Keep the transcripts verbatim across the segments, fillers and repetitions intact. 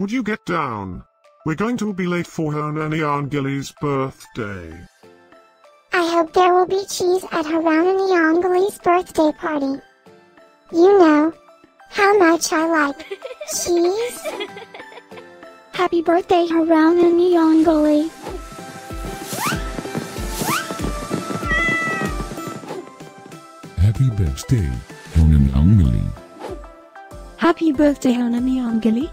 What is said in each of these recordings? Would you get down? We're going to be late for Harouna Niangaly's birthday. I hope there will be cheese at Harouna Niangaly's birthday party. You know how much I like cheese. Happy birthday, Harouna Niangaly. Happy birthday, Harouna Niangaly. Happy birthday, Harouna Niangaly.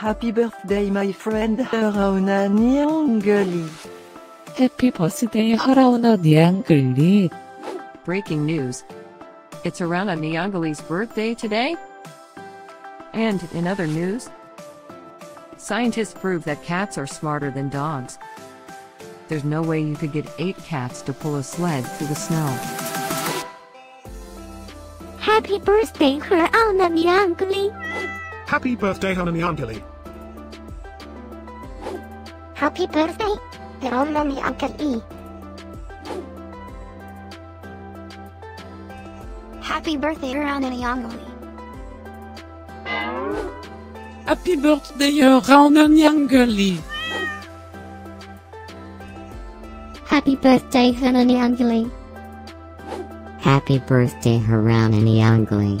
Happy birthday, my friend Harouna Niangaly. Happy birthday, Harouna Niangaly. Breaking news. It's Harouna Niangaly's birthday today. And in other news, scientists prove that cats are smarter than dogs. There's no way you could get eight cats to pull a sled through the snow. Happy birthday, Harouna Niangaly. Happy birthday, Harouna Niangaly. Happy birthday, Harouna Niangaly. Happy birthday, Harouna Niangaly. Happy birthday, Harouna Niangaly. Happy birthday, Harouna Niangaly. Happy birthday, Harouna Niangaly.